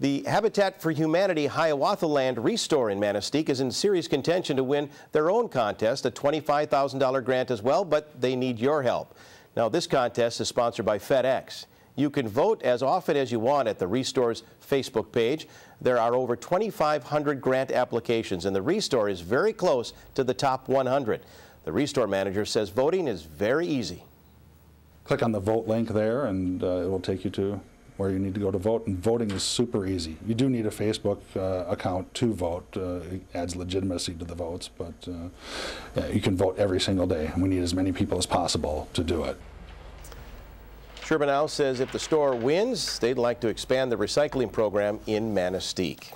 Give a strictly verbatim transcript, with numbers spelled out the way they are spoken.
The Habitat for Humanity Hiawatha Land Restore in Manistique is in serious contention to win their own contest, a twenty-five thousand dollar grant as well, but they need your help. Now, this contest is sponsored by FedEx. You can vote as often as you want at the Restore's Facebook page. There are over twenty-five hundred grant applications, and the Restore is very close to the top one hundred. The Restore manager says voting is very easy. Click on the vote link there, and uh, it will take you to where you need to go to vote, and voting is super easy. You do need a Facebook uh, account to vote. Uh, it adds legitimacy to the votes, but uh, yeah, you can vote every single day, and we need as many people as possible to do it. Sherbanow says if the store wins, they'd like to expand the recycling program in Manistique.